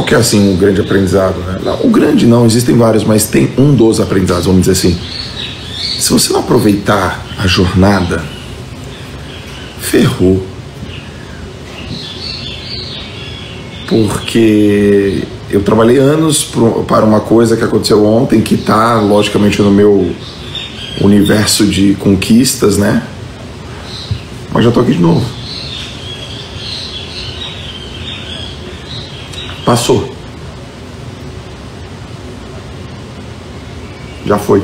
qual que é, assim, um grande aprendizado? Né? Não, um grande não, existem vários, mas tem um dos aprendizados, vamos dizer assim. Se você não aproveitar a jornada, ferrou. Porque eu trabalhei anos para uma coisa que aconteceu ontem, que está, logicamente, no meu universo de conquistas, né? Mas já tô aqui de novo. Passou. Já foi.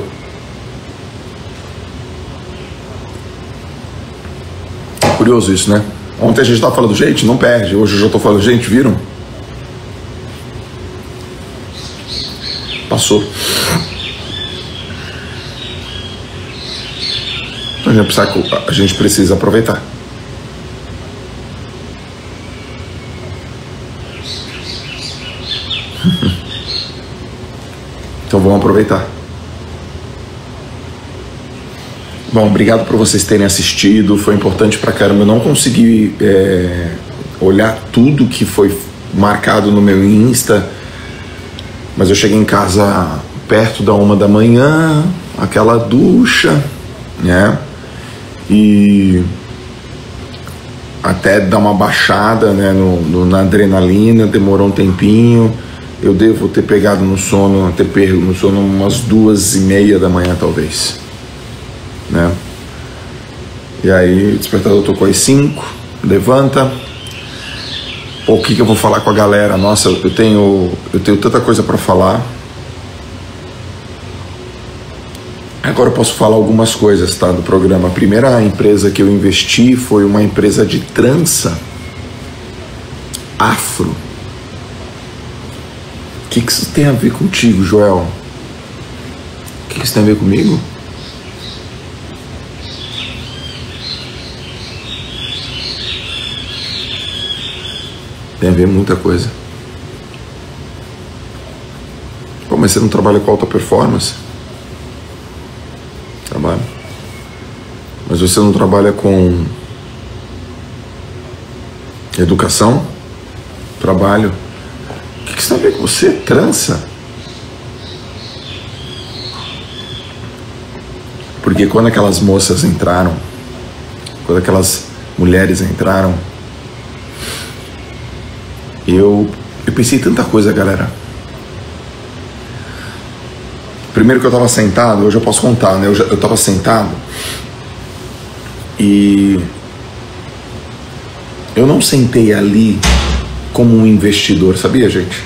Curioso isso, né? Ontem a gente estava falando, gente, não perde. Hoje eu já tô falando, gente, viram? Passou. Então a gente precisa aproveitar. Então vamos aproveitar. Bom, obrigado por vocês terem assistido, foi importante pra caramba. Eu não consegui olhar tudo que foi marcado no meu Insta, mas eu cheguei em casa perto da 1h da manhã, aquela ducha, né? E até dar uma baixada, né, na adrenalina, demorou um tempinho. Eu devo ter pegado no sono, ter perdido no sono umas 2h30 da manhã, talvez. Né? E aí o despertador tocou às 5, levanta. O que que eu vou falar com a galera? Nossa, eu tenho tanta coisa para falar. Agora eu posso falar algumas coisas, tá, do programa. A primeira empresa que eu investi foi uma empresa de trança afro. O que que isso tem a ver contigo, Joel? O que que isso tem a ver comigo? Tem a ver muita coisa. Pô, mas você não trabalha com alta performance? Trabalho. Mas você não trabalha com educação? Trabalho. O que você tem a ver com você? Trança. Porque quando aquelas moças entraram, quando aquelas mulheres entraram, eu pensei tanta coisa, galera. Primeiro que eu tava sentado, hoje eu posso contar, né? Eu tava sentado e eu não sentei ali como um investidor, sabia, gente?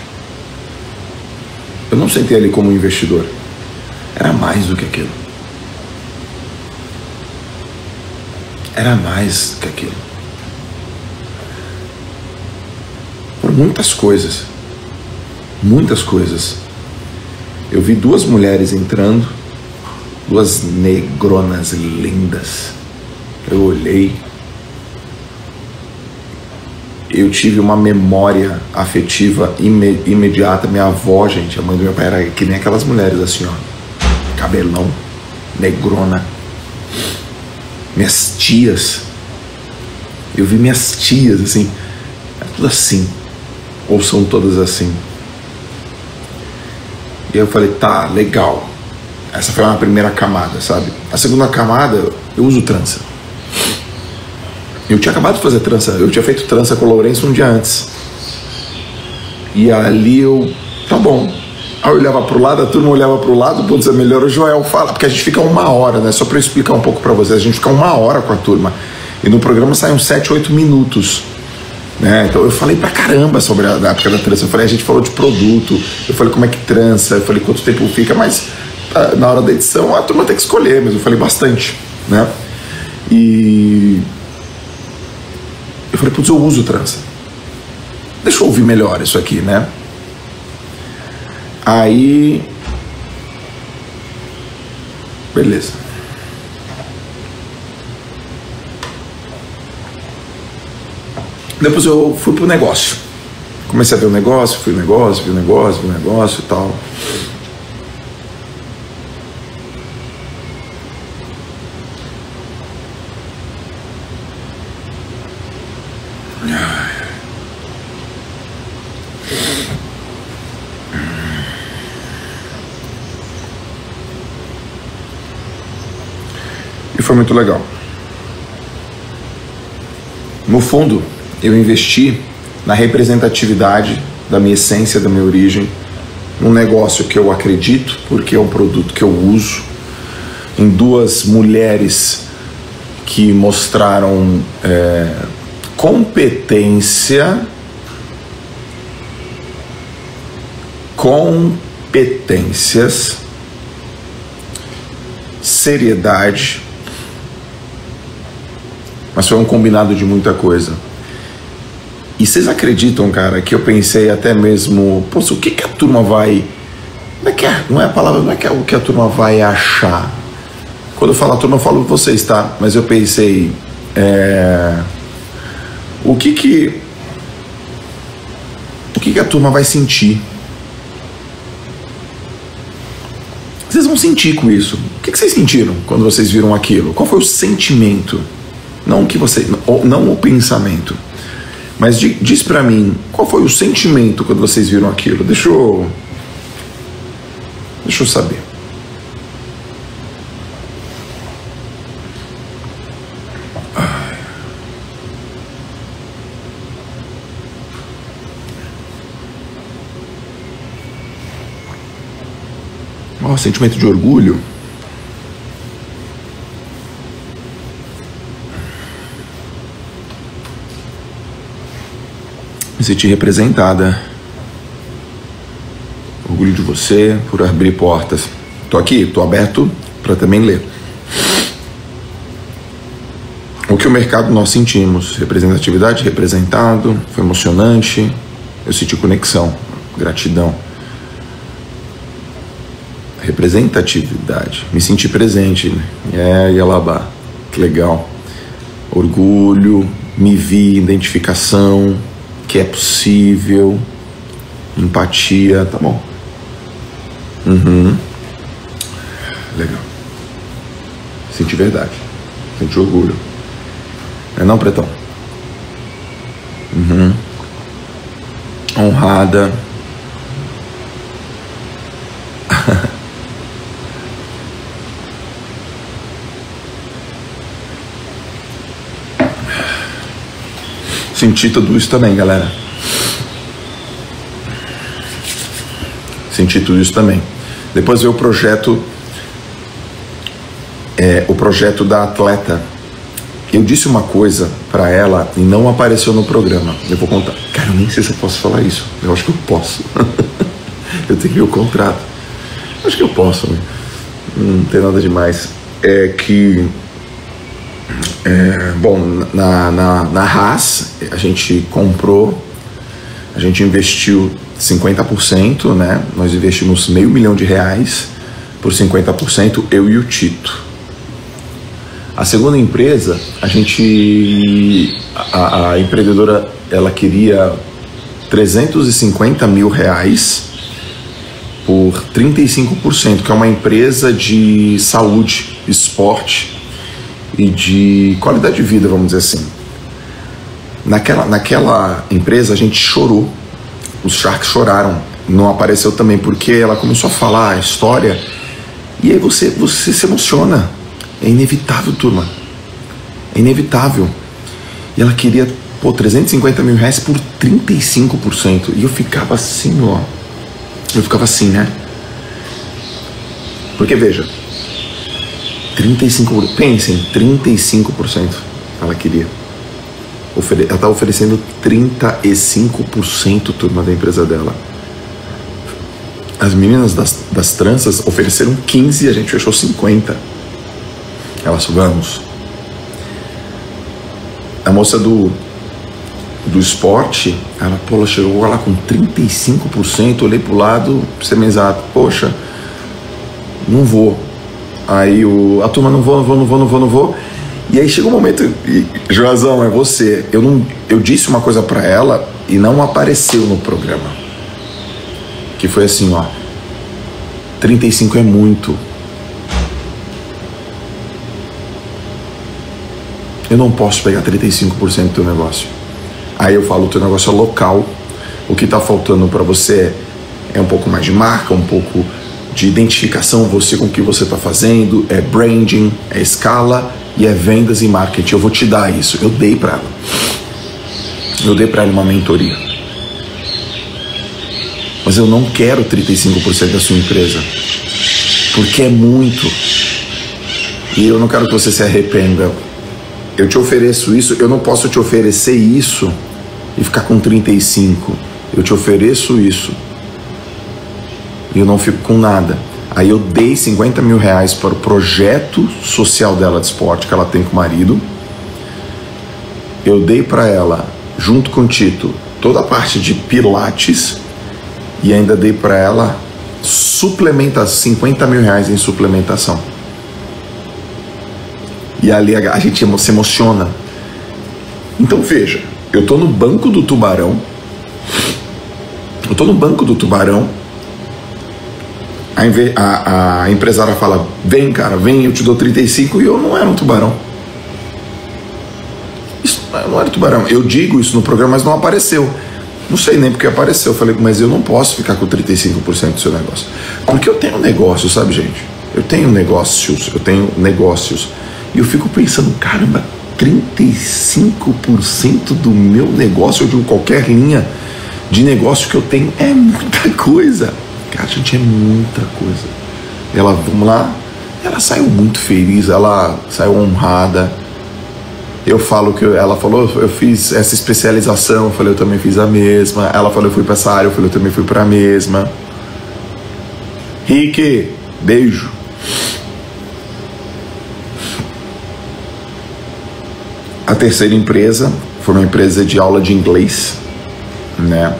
Eu não sentei ali como um investidor. Era mais do que aquilo. Era mais que aquilo. Muitas coisas, muitas coisas. Eu vi 2 mulheres entrando, 2 negronas lindas. Eu olhei, eu tive uma memória afetiva imediata. Minha avó, gente, a mãe do meu pai, era que nem aquelas mulheres assim, ó, cabelão, negrona. Minhas tias, eu vi minhas tias assim, é tudo assim. Ou são todas assim? E eu falei, tá, legal. Essa foi uma primeira camada, sabe? A segunda camada, eu uso trança. Eu tinha acabado de fazer trança. Eu tinha feito trança com o Lourenço um dia antes. E ali eu... Tá bom. Aí eu olhava pro lado, a turma olhava pro lado. Putz, é melhor o Joel falar. Porque a gente fica 1 hora, né? Só pra eu explicar um pouco pra vocês. A gente fica 1 hora com a turma. E no programa saem uns 7, 8 minutos. Né? Então eu falei pra caramba sobre a época da trança. Eu falei, a gente falou de produto, eu falei como é que trança, eu falei quanto tempo fica, mas na hora da edição a turma tem que escolher, mas eu falei bastante, né? E eu falei, putz, eu uso trança, deixa eu ouvir melhor isso aqui, né? Aí beleza. Depois eu fui pro negócio. Comecei a ver o negócio, fui o negócio, vi o negócio, vi o negócio e tal. e foi muito legal. No fundo, eu investi na representatividade da minha essência, da minha origem, num negócio que eu acredito, porque é um produto que eu uso, em duas mulheres que mostraram competências, seriedade, mas foi um combinado de muita coisa. E vocês acreditam, cara, que eu pensei até mesmo, poxa, o que que a turma vai... Não é o que a turma vai achar. Quando eu falo a turma, eu falo vocês, tá? Mas eu pensei, o que que a turma vai sentir? Vocês vão sentir com isso. O que que vocês sentiram quando vocês viram aquilo? Qual foi o sentimento? Não o pensamento. Mas diz pra mim, qual foi o sentimento quando vocês viram aquilo? Deixa eu saber. Oh, sentimento de orgulho. Me senti representada. Orgulho de você por abrir portas. Tô aqui, tô aberto para também ler. O que o mercado nós sentimos? Representatividade, representado. Foi emocionante. Eu senti conexão, gratidão. Representatividade. Me senti presente, né? Yalabá. Que legal. Orgulho. Me vi. Identificação. Que é possível, empatia, tá bom. Uhum. Legal. Senti verdade, senti orgulho. É não, pretão? Uhum. Honrada. Senti tudo isso também, galera. Senti tudo isso também. Depois veio o projeto, o projeto da atleta. Eu disse uma coisa pra ela e não apareceu no programa. Eu vou contar. Cara, eu nem sei se eu posso falar isso. Eu acho que eu posso. Eu tenho meu contrato. Eu acho que eu posso. Não tem nada demais. Bom, na Haas a gente comprou, a gente investiu 50%, né? Nós investimos R$500 mil por 50%, eu e o Tito. A segunda empresa, a empreendedora, ela queria R$350 mil por 35%, que é uma empresa de saúde, esporte e de qualidade de vida, vamos dizer assim. Naquela empresa a gente chorou, os Sharks choraram, não apareceu também, porque ela começou a falar a história e aí você se emociona, é inevitável, turma, é inevitável. E ela queria, pô, R$350 mil por 35%, e eu ficava assim, ó, eu ficava assim, né? Porque veja, 35%, pensem, 35% ela queria. Ela tá oferecendo 35%, turma, da empresa dela. As meninas das tranças ofereceram 15% e a gente fechou 50%. Elas, vamos. A moça do esporte, ela chegou lá com 35%, olhei pro lado, pra ser mais exato, poxa, não vou. Aí a turma, não vou. E aí chega um momento, Joazão, é você. Eu disse uma coisa pra ela e não apareceu no programa. Que foi assim, ó. 35 é muito. Eu não posso pegar 35% do teu negócio. Aí eu falo, o teu negócio é local. O que tá faltando pra você é um pouco mais de marca, um pouco de identificação você com o que você está fazendo, é branding, é escala e é vendas e marketing. Eu vou te dar isso. Eu dei para ela. Eu dei para ela uma mentoria. Mas eu não quero 35% da sua empresa, porque é muito. E eu não quero que você se arrependa. Eu te ofereço isso, eu não posso te oferecer isso e ficar com 35. Eu te ofereço isso e eu não fico com nada. Aí eu dei 50 mil reais para o projeto social dela de esporte que ela tem com o marido. Eu dei para ela, junto com o Tito, toda a parte de pilates e ainda dei para ela suplementação, 50 mil reais em suplementação. E ali a gente se emociona. Então veja, eu tô no banco do tubarão. Eu tô no banco do tubarão. A empresária fala: vem, cara, vem, eu te dou 35. E eu não era um tubarão. Isso não era tubarão. Eu digo isso no programa, mas não apareceu. Não sei nem porque apareceu. Eu falei: mas eu não posso ficar com 35% do seu negócio, porque eu tenho um negócio, sabe, gente? Eu tenho negócios. E eu fico pensando, caramba, 35% do meu negócio, ou de qualquer linha de negócio que eu tenho, é muita coisa. Cara, gente, é muita coisa. Ela, vamos lá, ela saiu muito feliz, ela saiu honrada. Eu falo que ela falou, eu fiz essa especialização, eu falei, eu também fiz a mesma. Ela falou, eu fui pra essa área, eu falei, eu também fui pra mesma. Rick, beijo. A terceira empresa foi uma empresa de aula de inglês, né?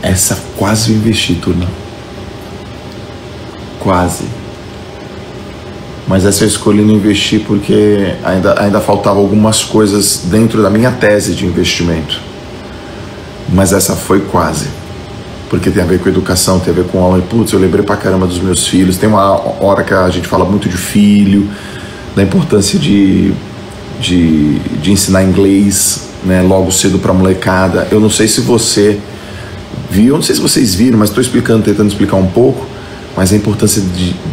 Essa quase eu investi, turma. Quase. Mas essa eu escolhi não investir porque ainda faltava algumas coisas dentro da minha tese de investimento. Mas essa foi quase. Porque tem a ver com educação, tem a ver com aula. E putz, eu lembrei pra caramba dos meus filhos. Tem uma hora que a gente fala muito de filho, da importância de ensinar inglês, né, logo cedo para a molecada. Eu não sei se você viu, não sei se vocês viram, mas estou explicando, tentando explicar um pouco, mas a importância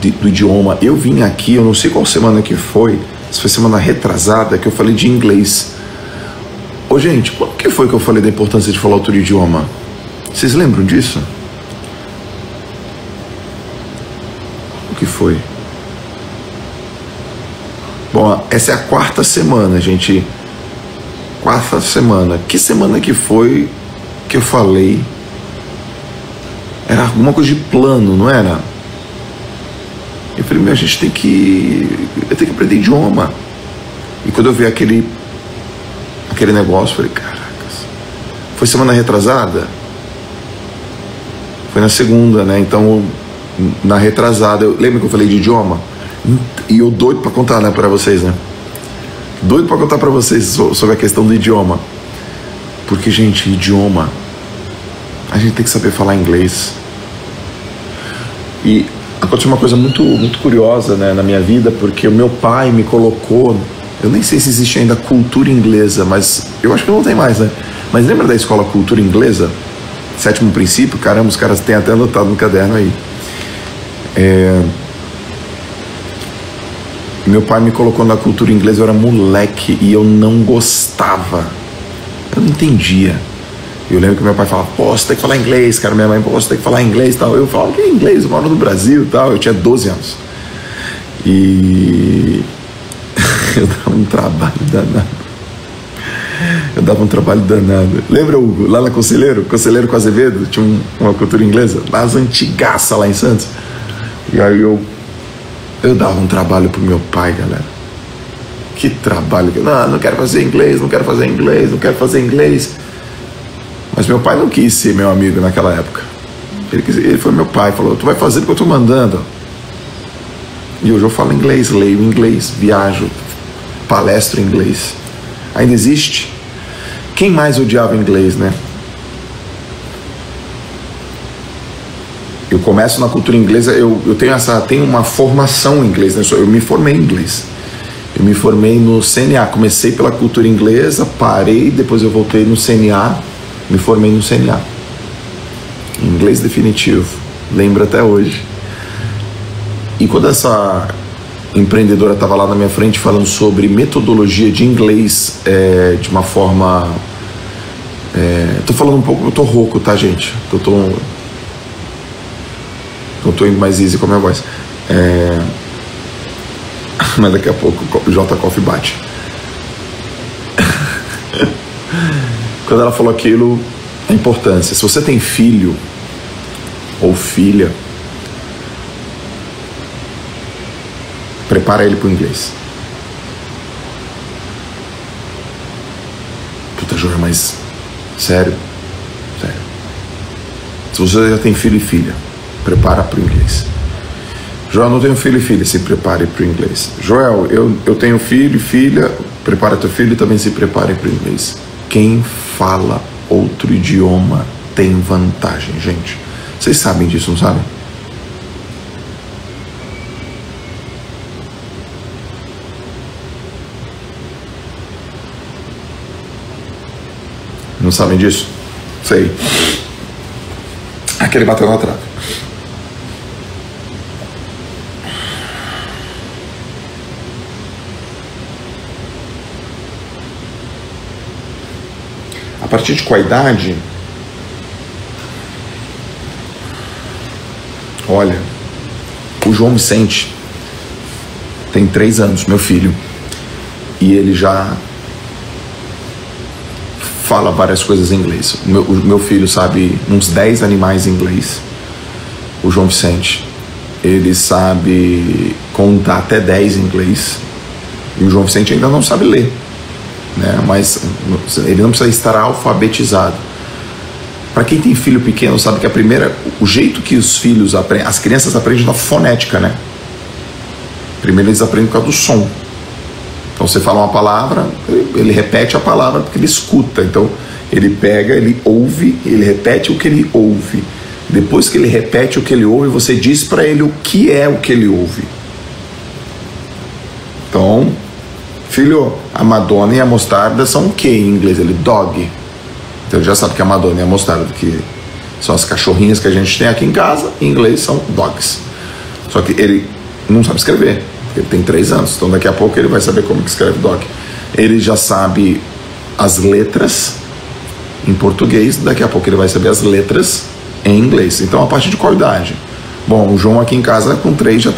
do idioma. Eu vim aqui, eu não sei qual semana que foi, se foi semana retrasada, que eu falei de inglês. Ô gente, quando que foi que eu falei da importância de falar outro idioma? Vocês lembram disso? O que foi? Bom, essa é a quarta semana, gente. Quarta semana. Que semana que foi que eu falei? Era alguma coisa de plano, não era? Eu falei, meu, a gente tem que... eu tenho que aprender idioma. E quando eu vi aquele negócio, eu falei, caracas. Foi semana retrasada? Foi na segunda, né? Então, na retrasada... lembra que eu falei de idioma? E eu doido pra contar, né, pra vocês, né? Doido pra contar pra vocês sobre a questão do idioma. Porque, gente, idioma... a gente tem que saber falar inglês. E aconteceu uma coisa muito, muito curiosa, né, na minha vida, porque o meu pai me colocou... eu nem sei se existe ainda cultura inglesa, mas eu acho que não tem mais, né? Mas lembra da escola Cultura Inglesa? Sétimo princípio? Caramba, os caras têm até anotado no caderno aí. Meu pai me colocou na cultura inglesa, eu era moleque e eu não gostava. Eu não entendia. Eu lembro que meu pai falava, pô, você tem que falar inglês, cara. Minha mãe, pô, você tem que falar inglês e tal. Eu falava, que é inglês? Eu moro no Brasil e tal. Eu tinha 12 anos. E... eu dava um trabalho danado. Lembra, Hugo, lá na Conselheiro? Conselheiro com Azevedo? Tinha uma cultura inglesa. Nas antigaças lá em Santos. E aí eu dava um trabalho pro meu pai, galera. Que trabalho. Não quero fazer inglês, não quero fazer inglês. Mas meu pai não quis ser meu amigo naquela época. Ele foi meu pai, falou, tu vai fazer porque eu tô mandando. E hoje eu falo inglês, leio inglês, viajo, palestro em inglês. Ainda existe? Quem mais odiava inglês, né? Eu começo na cultura inglesa, eu tenho uma formação em inglês, né? Eu me formei em inglês. Eu me formei no CNA, comecei pela cultura inglesa, parei, depois eu voltei no CNA, me formei no CNA. Inglês definitivo. lembro até hoje. E quando essa empreendedora estava lá na minha frente falando sobre metodologia de inglês de uma forma... Estou falando um pouco, eu estou rouco, tá, gente? Eu estou indo mais easy com a minha voz. Mas daqui a pouco o J Coffee bate. Quando ela falou aquilo, a importância. Se você tem filho ou filha, prepara ele para o inglês. Puta, Joel, mas sério, sério. Se você já tem filho e filha, prepara para o inglês. Joel, não tenho filho e filha, se prepare para o inglês. Joel, eu tenho filho e filha, prepara teu filho e também se prepare para o inglês. Quem fala outro idioma tem vantagem, gente. Vocês sabem disso, não sabem? Não sabem disso? Sei. Aquele bateu na trave. A partir de qual idade? Olha, o João Vicente tem 3 anos, meu filho, e ele já fala várias coisas em inglês. O meu filho sabe uns 10 animais em inglês. O João Vicente, ele sabe contar até 10 em inglês. E o João Vicente ainda não sabe ler, né? Mas ele não precisa estar alfabetizado. Para quem tem filho pequeno, sabe que o jeito que os filhos aprendem, as crianças aprendem na fonética, né? Primeiro eles aprendem por causa do som. Então você fala uma palavra, ele repete a palavra porque ele escuta. Então ele pega, ele ouve, ele repete o que ele ouve. Depois que ele repete o que ele ouve, você diz para ele o que ele ouve. Então, filho, a Madonna e a mostarda são o que em inglês? Ele, dog. Então ele já sabe que a Madonna e a mostarda, que são as cachorrinhas que a gente tem aqui em casa, em inglês são dogs. Só que ele não sabe escrever. Ele tem 3 anos, então daqui a pouco ele vai saber como que escreve dog. Ele já sabe as letras em português, daqui a pouco ele vai saber as letras em inglês. Então a partir de qual idade? Bom, o João aqui em casa com 3 já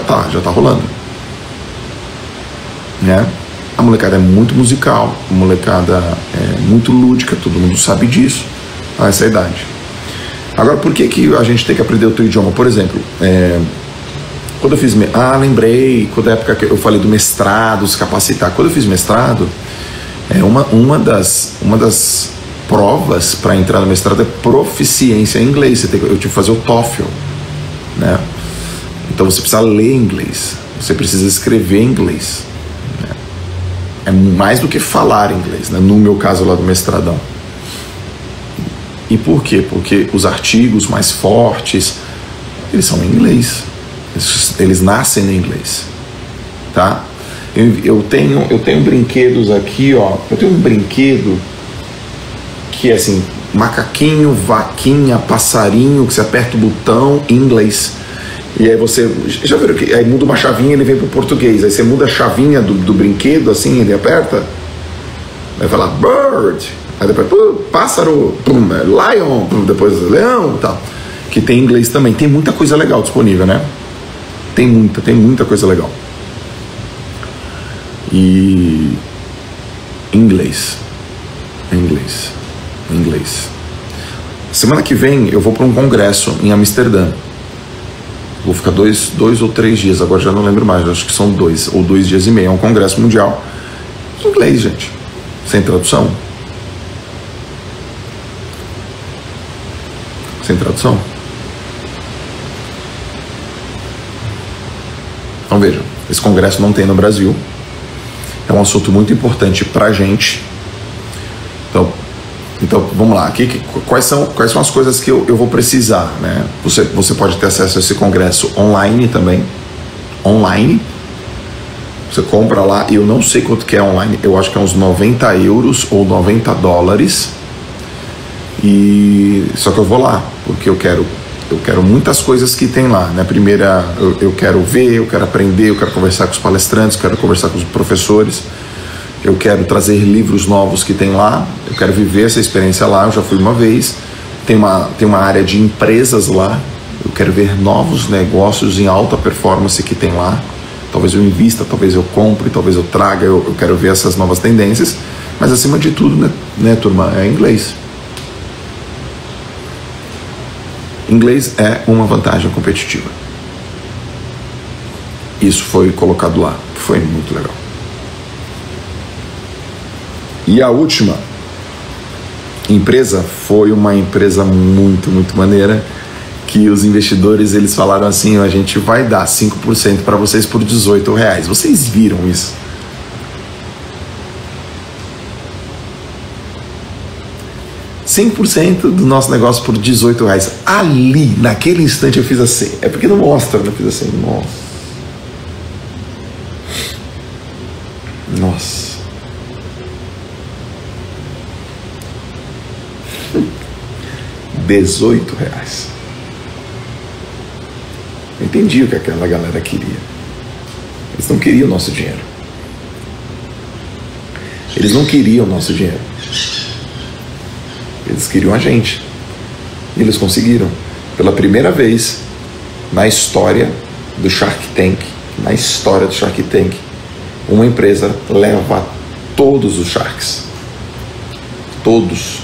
tá rolando, né? A molecada é muito musical, a molecada é muito lúdica, todo mundo sabe disso a essa idade. Agora, por que que a gente tem que aprender outro idioma? Por exemplo, quando eu fiz... lembrei, quando a época que eu falei do mestrado, se capacitar. Quando eu fiz mestrado, uma das provas para entrar no mestrado é proficiência em inglês. Eu tive que fazer o TOEFL, né? Então você precisa ler inglês, você precisa escrever inglês, né? É mais do que falar inglês, né? No meu caso lá do mestradão. E por quê? Porque os artigos mais fortes, eles são em inglês. Eles nascem no inglês, tá? Eu tenho brinquedos aqui, ó. Eu tenho um brinquedo que é assim, macaquinho, vaquinha, passarinho, que você aperta o botão em inglês. E aí você... já viram que aí muda uma chavinha, ele vem pro português. Aí você muda a chavinha do brinquedo, assim, ele aperta. Vai falar bird. Aí depois pássaro, lion, depois leão e tal. Que tem inglês também. Tem muita coisa legal disponível, né? Tem muita coisa legal. E inglês. Semana que vem eu vou para um congresso em Amsterdã. Vou ficar dois ou 3 dias, agora já não lembro mais, acho que são 2 ou 2 dias e meio. É um congresso mundial. Inglês, gente. Sem tradução. Então vejam, esse congresso não tem no Brasil, é um assunto muito importante pra gente. Então vamos lá, aqui, quais são as coisas que eu vou precisar, né? Você pode ter acesso a esse congresso online também, você compra lá, eu não sei quanto que é online, eu acho que é uns 90 euros ou 90 dólares, e só que eu vou lá, porque eu quero Eu quero muitas coisas que tem lá, né? Primeira, eu quero ver, eu quero aprender, eu quero conversar com os palestrantes, eu quero conversar com os professores, eu quero trazer livros novos que tem lá, eu quero viver essa experiência lá. Eu já fui uma vez. Tem uma área de empresas lá, eu quero ver novos negócios em alta performance que tem lá. Talvez eu invista, talvez eu compre, talvez eu traga, eu quero ver essas novas tendências. Mas acima de tudo, né turma, é inglês. Inglês é uma vantagem competitiva. Isso foi colocado lá, foi muito legal. E a última empresa foi uma empresa muito, muito maneira, que os investidores, eles falaram assim: a gente vai dar 5% para vocês por R$18. Vocês viram isso? R$100 do nosso negócio por R$18. Ali, naquele instante, eu fiz assim. É porque não mostra, né? Eu fiz assim. Nossa. R$18. Eu entendi o que aquela galera queria. Eles não queriam o nosso dinheiro. Eles não queriam o nosso dinheiro. Eles queriam a gente. E eles conseguiram. Pela primeira vez na história do Shark Tank, uma empresa leva todos os Sharks. Todos.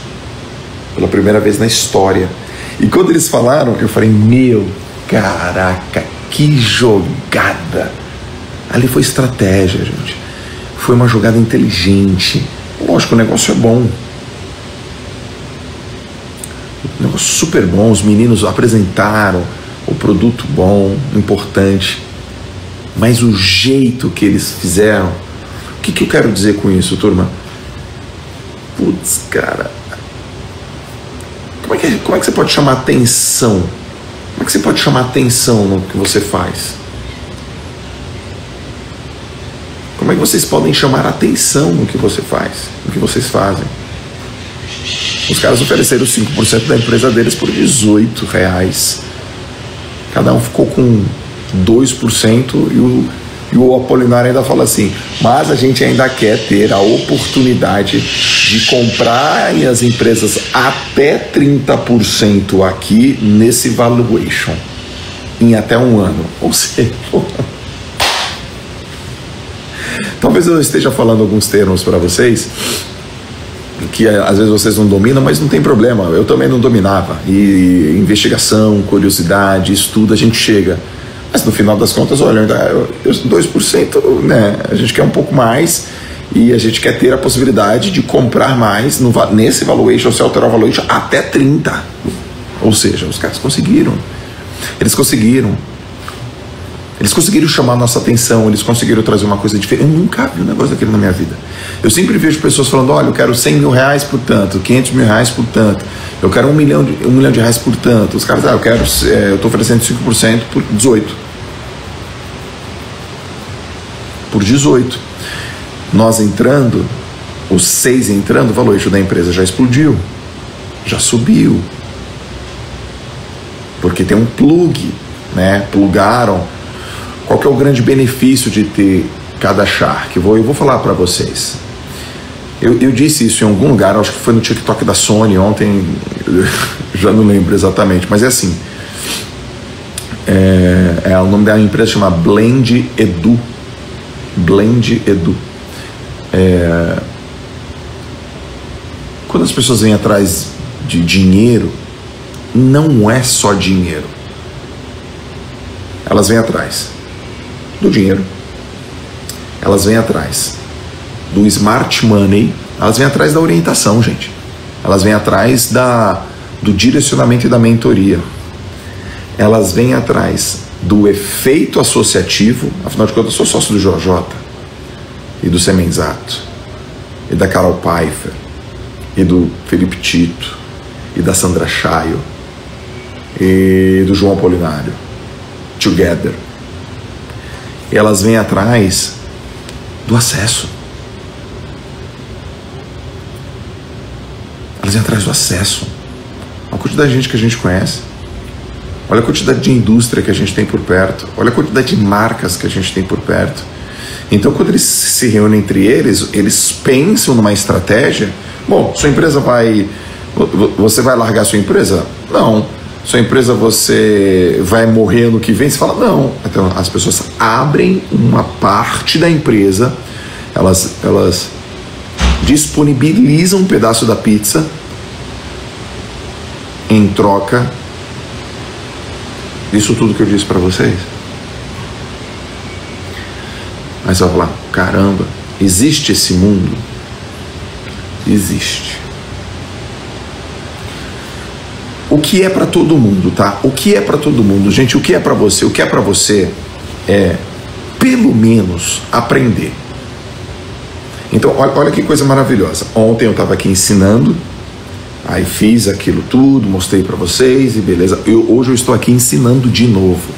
Pela primeira vez na história. E quando eles falaram, eu falei: meu, caraca, que jogada! Ali foi estratégia, gente. Foi uma jogada inteligente. Lógico, o negócio é bom. Um negócio super bom, os meninos apresentaram o produto bom, importante, mas o jeito que eles fizeram. O que eu quero dizer com isso, turma? Putz, cara, como é que você pode chamar atenção? Como é que você pode chamar atenção no que você faz? Como é que vocês podem chamar atenção no que você faz, no que vocês fazem? Os caras ofereceram 5% da empresa deles por R$18. Cada um ficou com 2% e o Apolinário ainda fala assim: mas a gente ainda quer ter a oportunidade de comprar as empresas até 30% aqui nesse valuation, em até um ano. Ou seja, talvez eu esteja falando alguns termos para vocês que às vezes vocês não dominam, mas não tem problema, eu também não dominava. E investigação, curiosidade, estudo, a gente chega. Mas no final das contas, olha, 2%, né? A gente quer um pouco mais e a gente quer ter a possibilidade de comprar mais nesse valuation, se alterar o valuation, até 30%. Ou seja, os caras conseguiram. Eles conseguiram chamar a nossa atenção, eles conseguiram trazer uma coisa diferente. Eu nunca vi um negócio daquele na minha vida. Eu sempre vejo pessoas falando: olha, eu quero R$100 mil por tanto, R$500 mil por tanto, eu quero um milhão de reais por tanto. Os caras: ah, eu estou oferecendo 5% por 18%. Por 18%. Nós entrando, os 6 entrando, o valor da empresa já explodiu, já subiu. Porque tem um plug, né? Plugaram. Qual que é o grande benefício de ter cada Shark? Eu vou falar para vocês. Eu disse isso em algum lugar, acho que foi no TikTok da Sony ontem, já não lembro exatamente, mas é assim. O nome da empresa chama Blend Edu. Blend Edu. Quando as pessoas vêm atrás de dinheiro, não é só dinheiro. Elas vêm atrás do dinheiro, elas vêm atrás do smart money, elas vêm atrás da orientação, gente, elas vêm atrás do direcionamento e da mentoria, elas vêm atrás do efeito associativo. Afinal de contas, eu sou sócio do JJ e do Semenzato e da Carol Pfeiffer e do Felipe Tito e da Sandra Chaio e do João Apolinário. Together. Elas vêm atrás do acesso. Elas vêm atrás do acesso. A quantidade de gente que a gente conhece. Olha a quantidade de indústria que a gente tem por perto. Olha a quantidade de marcas que a gente tem por perto. Então, quando eles se reúnem entre eles, eles pensam numa estratégia. Bom, sua empresa vai... Você vai largar sua empresa? Não. Sua empresa você vai morrer no que vem? Você fala, não. Então, as pessoas abrem uma parte da empresa, elas disponibilizam um pedaço da pizza em troca disso tudo que eu disse para vocês. Mas você vai falar, caramba, existe esse mundo? Existe. O que é para todo mundo, tá? O que é para todo mundo, gente? O que é para você? O que é para você é, pelo menos, aprender. Então, olha que coisa maravilhosa. Ontem eu estava aqui ensinando, aí fiz aquilo tudo, mostrei para vocês e beleza. Hoje eu estou aqui ensinando de novo.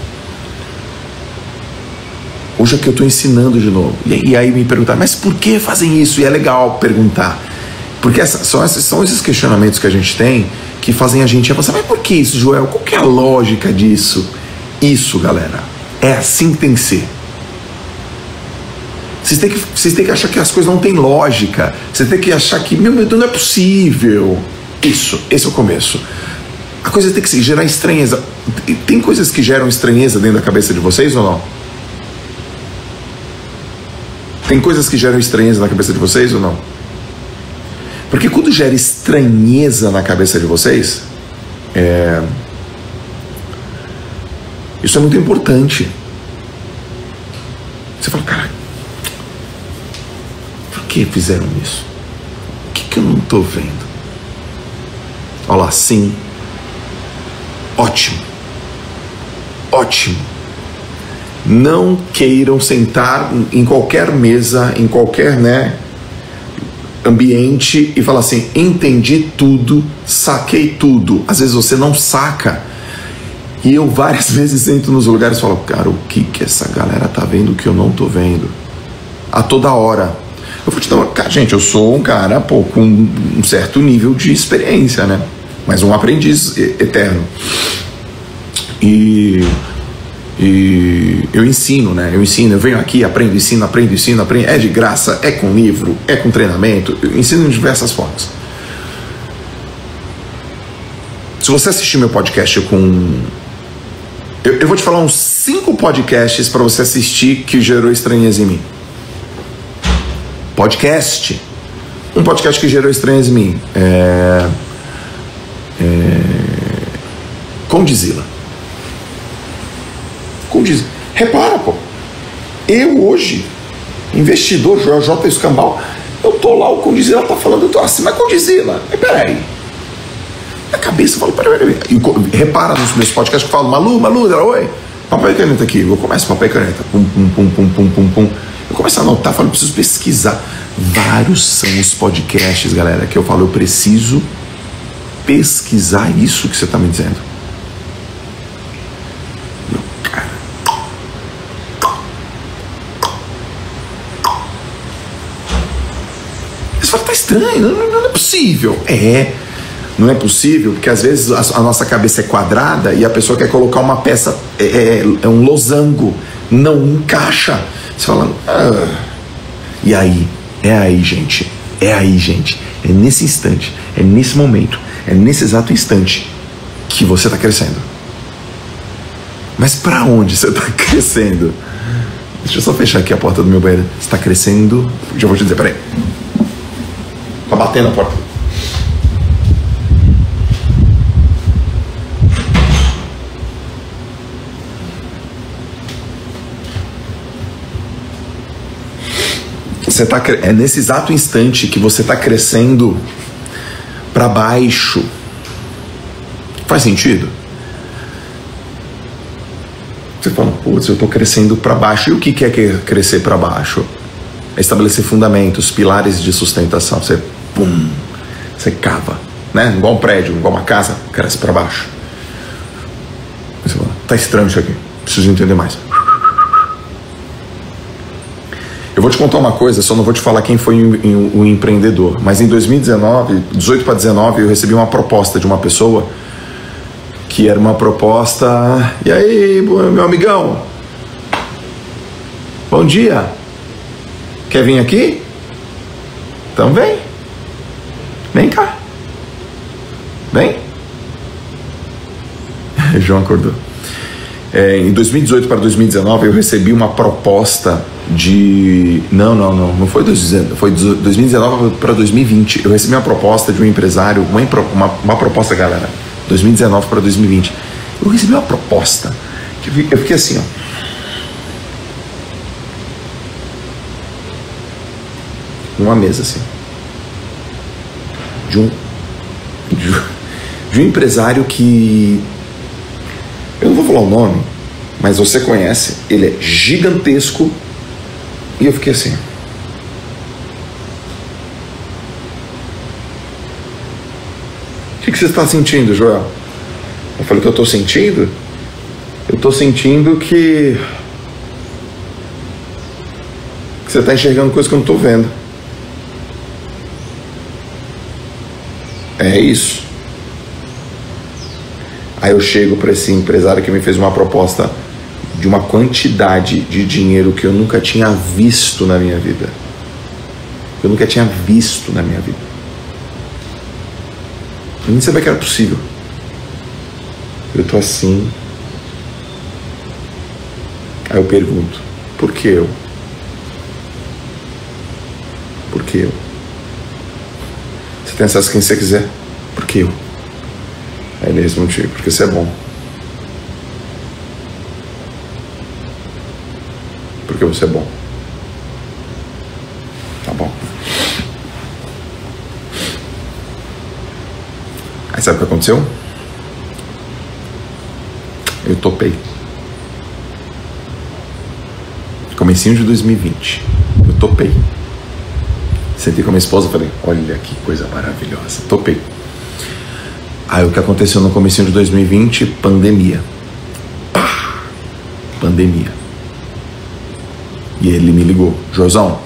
Hoje aqui eu estou ensinando de novo. E aí me perguntaram, mas por que fazem isso? E é legal perguntar. Porque são esses questionamentos que a gente tem que fazem a gente avançar. Mas por que isso, Joel? Qual que é a lógica disso? Isso, galera, é assim que tem que ser. Vocês têm que achar que as coisas não têm lógica. Vocês têm que achar que, meu Deus, não é possível. Isso, esse é o começo. A coisa tem que se gerar estranheza. Tem coisas que geram estranheza dentro da cabeça de vocês ou não? Tem coisas que geram estranheza na cabeça de vocês ou não? Porque quando gera estranheza na cabeça de vocês, isso é muito importante. Você fala, caralho, por que fizeram isso? O que eu não estou vendo? Olha lá, sim. Ótimo. Ótimo. Não queiram sentar em qualquer mesa, em qualquer, né, ambiente e falar assim, entendi tudo, saquei tudo. Às vezes você não saca. E eu várias vezes entro nos lugares e falo, cara, o que essa galera tá vendo que eu não tô vendo? A toda hora. Eu vou te dar uma... Cara, gente, eu sou um cara, pô, com um certo nível de experiência, né? Mas um aprendiz eterno. E eu ensino, né? Eu ensino, eu venho aqui, aprendo, ensino, aprendo, ensino, aprendo. É de graça, é com livro, é com treinamento. Eu ensino de diversas formas. Se você assistir meu podcast com... Eu vou te falar uns 5 podcasts para você assistir que gerou estranheza em mim. Podcast. Um podcast que gerou estranheza em mim. Kondzilla. Diz, repara, pô, eu hoje, investidor Joel Jota Escambau, eu tô lá, o Kondzilla tá falando, eu tô assim, mas Kondzilla, peraí, na cabeça eu falo, peraí. Repara nos meus podcasts que eu falo, Malu, ela, oi, papel e caneta aqui, eu começo papel e caneta, pum, eu começo a anotar, falo, preciso pesquisar. Vários são os podcasts, galera, que eu falo, eu preciso pesquisar isso que você tá me dizendo. Não é possível. Não é possível, porque às vezes a nossa cabeça é quadrada e a pessoa quer colocar uma peça, é um losango, não encaixa. Você fala, ah. E aí? É aí, gente. É nesse instante, é nesse momento, é nesse exato instante que você está crescendo. Mas para onde você está crescendo? Deixa eu só fechar aqui a porta do meu banheiro. Você está crescendo. Já vou te dizer, peraí. Tá batendo a porta. É nesse exato instante que você tá crescendo para baixo. Faz sentido? Você fala, putz, eu tô crescendo para baixo. E o que é crescer para baixo? É estabelecer fundamentos, pilares de sustentação. Você, pum, você cava, né? Igual um prédio, igual uma casa, cresce para baixo. Você fala, tá estranho isso aqui, preciso entender mais. Eu vou te contar uma coisa, só não vou te falar quem foi o empreendedor, mas em 2019, 18 para 19, eu recebi uma proposta de uma pessoa que era uma proposta... E aí, meu amigão? Bom dia! Quer vir aqui? Então vem! Vem cá! Vem! O João acordou. Em 2018 para 2019 eu recebi uma proposta de... Não foi 2019 para 2020. Eu recebi uma proposta de um empresário, uma proposta, galera, 2019 para 2020. Eu recebi uma proposta. Eu fiquei assim, ó. Numa mesa, assim. De um empresário que... Eu não vou falar o nome, mas você conhece, ele é gigantesco. E eu fiquei assim. O que você está sentindo, Joel? Eu falei, o que eu estou sentindo? Eu estou sentindo que você está enxergando coisas que eu não estou vendo. É isso. Aí eu chego para esse empresário que me fez uma proposta de uma quantidade de dinheiro que eu nunca tinha visto na minha vida. Eu nunca tinha visto na minha vida. Eu nem sabia que era possível. Eu tô assim. Aí eu pergunto, por que eu? Por que eu? Você tem acesso a quem você quiser. Por que eu? Aí ele responde, porque você é bom. Porque você é bom. Tá bom. Aí sabe o que aconteceu? Eu topei. Comecinho de 2020. Eu topei. Sentei com a minha esposa e falei, olha que coisa maravilhosa. Topei. Aí o que aconteceu no comecinho de 2020, pandemia. Pá! Pandemia. E ele me ligou. Josão,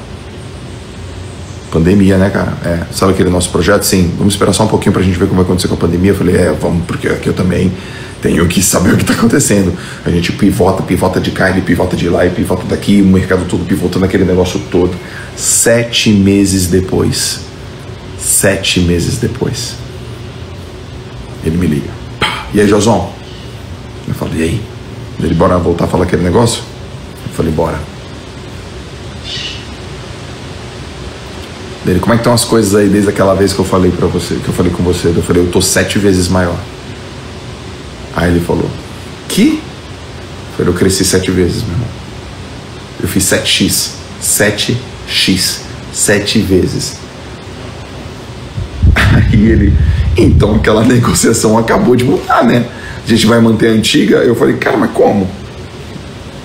pandemia, né, cara? É, sabe aquele nosso projeto? Sim, vamos esperar só um pouquinho pra gente ver como vai acontecer com a pandemia. Eu falei, vamos, porque aqui eu também tenho que saber o que tá acontecendo. A gente pivota de cá, ele pivota de lá e pivota daqui, o mercado todo pivotando aquele negócio todo. 7 meses depois. 7 meses depois. Ele me liga. Pá. E aí, Josão? Eu falei, e aí? Ele, bora voltar a falar aquele negócio? Eu falei, bora. Ele, como é que estão as coisas aí desde aquela vez que eu falei pra você, que eu falei com você? Eu falei, eu tô 7 vezes maior. Aí ele falou, que? Eu falei, eu cresci 7 vezes, meu irmão. Eu fiz 7x. 7x. 7 vezes. Aí ele... Então aquela negociação acabou de mudar, né? A gente vai manter a antiga? Eu falei, cara, mas como?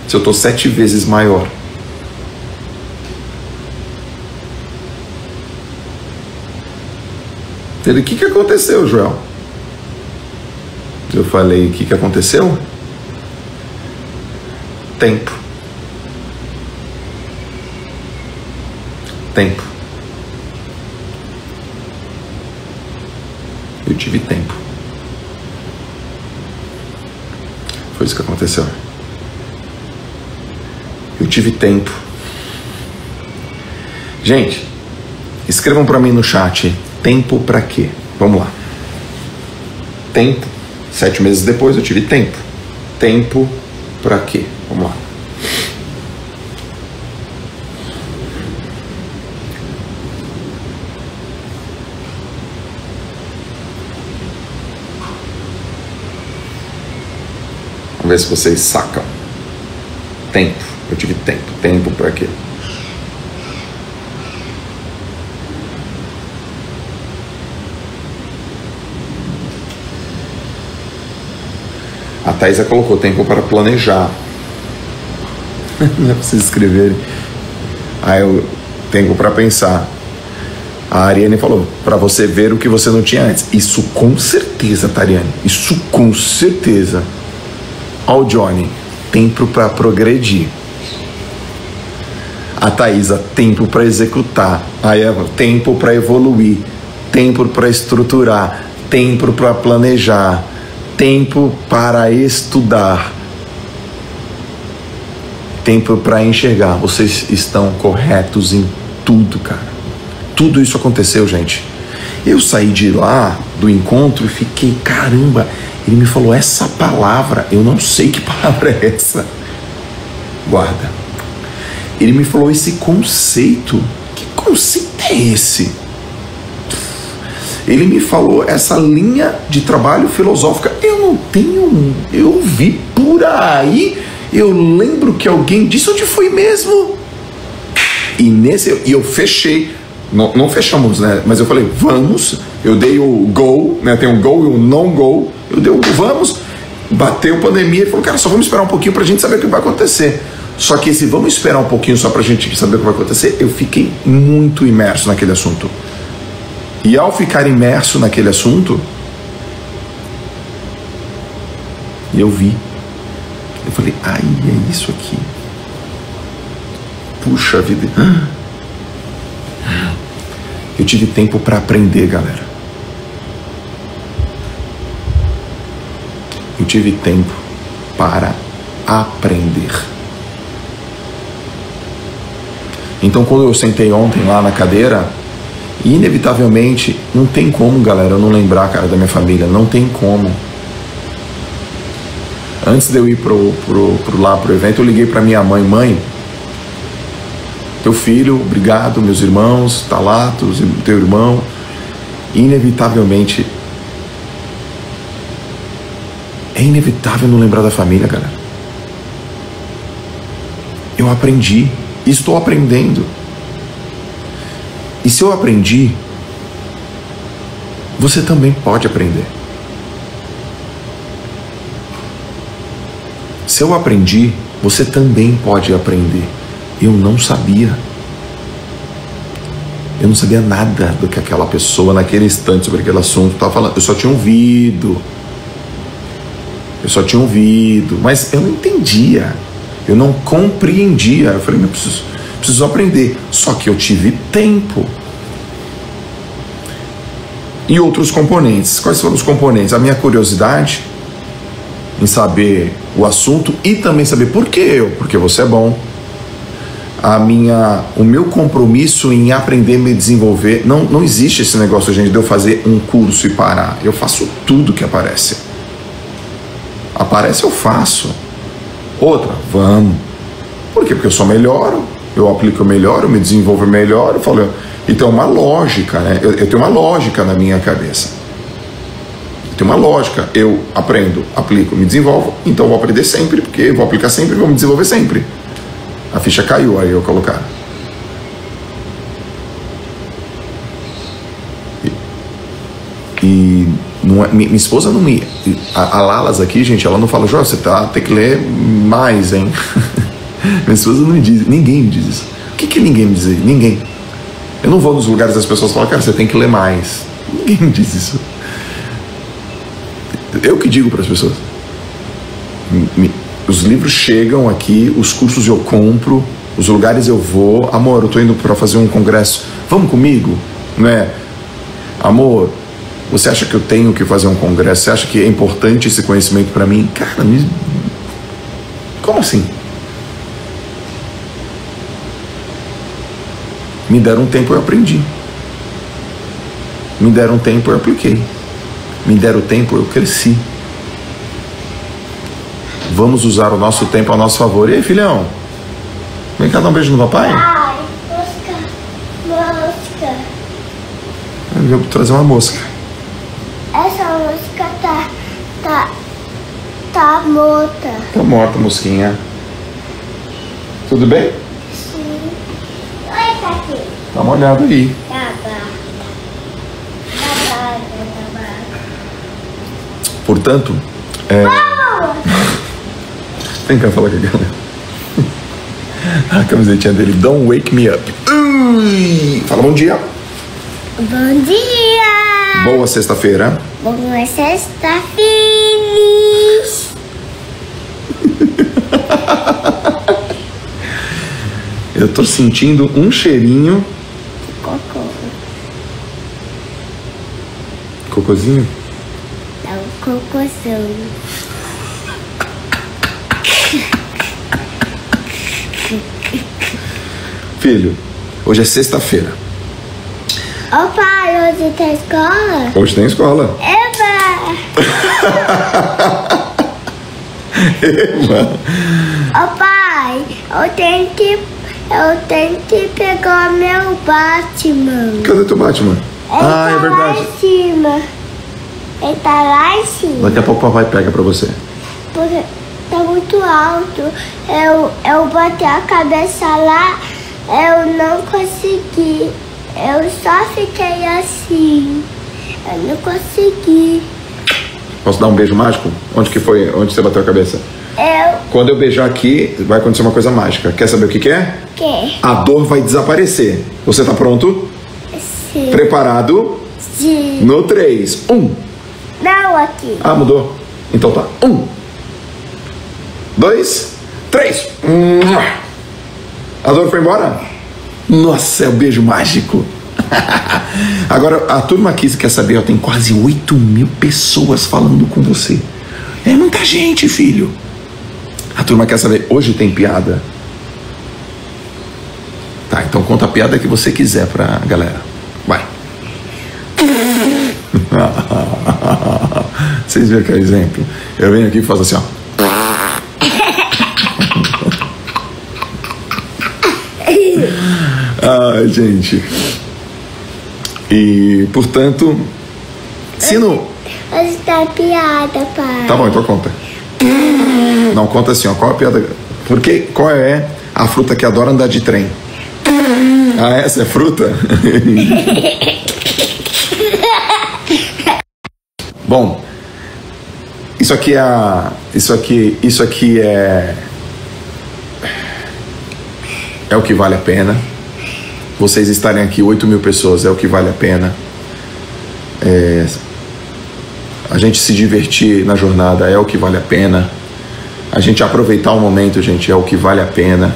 Se eu tô 7 vezes maior. Ele, o que aconteceu, Joel? Eu falei, o que aconteceu? Tempo. Tempo. Eu tive tempo. Foi isso que aconteceu. Eu tive tempo. Gente, escrevam pra mim no chat. Tempo pra quê? Vamos lá. Tempo. 7 meses depois eu tive tempo. Tempo pra quê? Vamos lá. Vamos ver se vocês sacam. Tempo. Eu tive tempo. Tempo pra quê? A Thaisa colocou tempo para planejar. Não é pra vocês escreverem. Aí eu... Tempo pra pensar. A Ariane falou, pra você ver o que você não tinha antes. Isso com certeza, Tariane. Isso com certeza. Ó o Johnny, tempo pra progredir. A Thaisa, tempo pra executar. A Eva, tempo pra evoluir. Tempo pra estruturar. Tempo pra planejar. tempo para estudar, tempo para enxergar. Vocês estão corretos em tudo, cara. Tudo isso aconteceu, gente. Eu saí de lá, do encontro, e fiquei, caramba, ele me falou essa palavra, eu não sei que palavra é essa. Guarda. Ele me falou esse conceito. Que conceito é esse? Ele me falou essa linha de trabalho filosófica. Eu não tenho... Eu vi por aí. Eu lembro que alguém disse, onde foi mesmo? E nesse... E eu fechei. Não, não fechamos, né? Mas eu falei, vamos. Eu dei o go, né? Tem um go e um não go. Eu dei o vamos. Bateu pandemia. Ele falou, cara, só vamos esperar um pouquinho pra gente saber o que vai acontecer. Só que esse vamos esperar um pouquinho só pra gente saber o que vai acontecer, eu fiquei muito imerso naquele assunto. E ao ficar imerso naquele assunto, eu vi. Eu falei, ai, é isso aqui. Puxa vida. Eu tive tempo pra aprender, galera. Eu tive tempo para aprender. Então, quando eu sentei ontem lá na cadeira, inevitavelmente, não tem como, galera, eu não lembrar, cara, da minha família. Não tem como. Antes de eu ir pro evento, eu liguei pra minha mãe. Mãe, teu filho, obrigado, meus irmãos, tá lá, teu irmão. Inevitavelmente, é inevitável não lembrar da família, galera. Eu aprendi. Estou aprendendo. E se eu aprendi, você também pode aprender. Se eu aprendi, você também pode aprender. Eu não sabia. Eu não sabia nada do que aquela pessoa naquele instante sobre aquele assunto estava falando. Eu só tinha ouvido. Mas eu não entendia. Eu não compreendia. Eu falei, eu preciso aprender. Só que eu tive tempo. E outros componentes. Quais foram os componentes? A minha curiosidade em saber o assunto e também saber por que eu, porque você é bom. O meu compromisso em aprender, me desenvolver. Não existe esse negócio, gente, de eu fazer um curso e parar. Eu faço tudo que aparece. Aparece, eu faço. Outra, vamos. Por quê? Porque eu só melhoro, eu aplico melhor, eu me desenvolvo melhor, eu falo. Então, uma lógica, né? Eu tenho uma lógica na minha cabeça. Eu tenho uma lógica. Eu aprendo, aplico, me desenvolvo. Então, eu vou aprender sempre, porque eu vou aplicar sempre, vou me desenvolver sempre. A ficha caiu, aí eu colocar. Minha esposa não me... A Lalas aqui, gente, ela não fala, Joel, você tá, tem que ler mais, hein? Minha esposa não me diz, ninguém me diz isso. O que ninguém me diz? Ninguém. Eu não vou nos lugares das pessoas falam, cara, você tem que ler mais. Ninguém me diz isso. Eu que digo para as pessoas. Os livros chegam aqui, os cursos eu compro, os lugares eu vou. Amor, eu tô indo para fazer um congresso. Vamos comigo? Não é? Amor, você acha que eu tenho que fazer um congresso? Você acha que é importante esse conhecimento para mim? Cara, como assim? Me deram um tempo, eu aprendi. Me deram um tempo, eu apliquei. Me deram tempo, eu cresci. Vamos usar o nosso tempo a nosso favor. E aí, filhão? Vem cá dar um beijo no papai? Ai, mosca. Eu vou trazer uma mosca. Essa mosca tá morta. Tá morta, mosquinha. Tudo bem? Sim. Olha, tá aqui. Dá uma olhada aí. Tá. Portanto, Vem cá falar com a galera. A camisetinha dele, Don't Wake Me Up. Fala bom dia. Bom dia. Boa sexta-feira. Boa sexta-feira. Eu tô sentindo um cheirinho. Cocô. Cocôzinho? Não. cocôzão. Filho, hoje é sexta-feira. Ô pai, hoje tem escola? Hoje tem escola. Eba! Eba! Ô pai, eu tenho que pegar meu Batman. Cadê teu Batman? Ele tá é verdade. Lá em cima. Ele tá lá em cima. Daqui a pouco o papai pega pra você. Porque tá muito alto. Eu bati a cabeça lá, eu não consegui. Eu só fiquei assim. Eu não consegui. Posso dar um beijo mágico? Onde que foi? Onde você bateu a cabeça? Quando eu beijar aqui, vai acontecer uma coisa mágica. Quer saber o que é? Quer. A dor vai desaparecer. Você tá pronto? Sim. Preparado? Sim. No 3. 1. Não, aqui. Ah, mudou? Então tá. 1, 2, 3. A dor foi embora? Nossa, é um beijo mágico. Agora, a turma aqui, se quer saber, ó, tem quase 8 mil pessoas falando com você. É muita gente, filho. A turma quer saber, hoje tem piada? Tá, então conta a piada que você quiser pra galera. Vai. Vocês viram que é exemplo? Eu venho aqui e faço assim, ó. Ai, gente. E, portanto, se não... Hoje tá piada, pai. Tá bom, então conta. Não, conta assim, ó. Qual é a piada? Porque qual é a fruta que adora andar de trem? Ah, essa é fruta? Bom, isso aqui é a... Isso aqui é... É o que vale a pena. Vocês estarem aqui, 8 mil pessoas, é o que vale a pena. É... A gente se divertir na jornada é o que vale a pena. A gente aproveitar o momento, gente, é o que vale a pena.